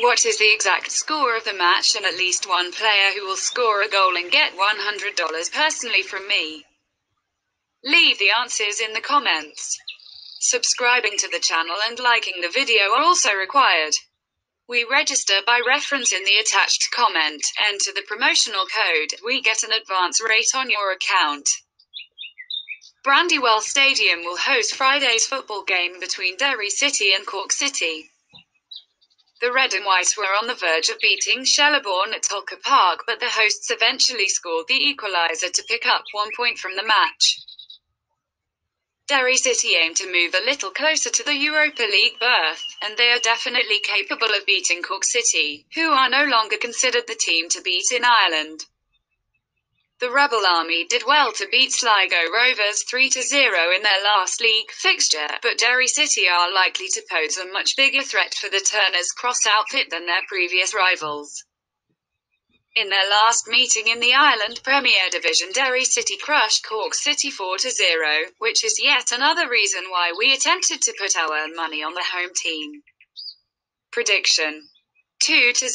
What is the exact score of the match and at least one player who will score a goal and get $100 personally from me? Leave the answers in the comments. Subscribing to the channel and liking the video are also required. We register by reference in the attached comment, enter the promotional code, we get an advance rate on your account. Brandywell Stadium will host Friday's football game between Derry City and Cork City. The Red and White were on the verge of beating Shelbourne at Tolka Park, but the hosts eventually scored the equaliser to pick up 1 point from the match. Derry City aim to move a little closer to the Europa League berth, and they are definitely capable of beating Cork City, who are no longer considered the team to beat in Ireland. The Rebel Army did well to beat Sligo Rovers 3-0 in their last league fixture, but Derry City are likely to pose a much bigger threat for the Turner's Cross outfit than their previous rivals. In their last meeting in the Ireland Premier Division, Derry City crushed Cork City 4-0, which is yet another reason why we attempted to put our money on the home team. Prediction: 2-0.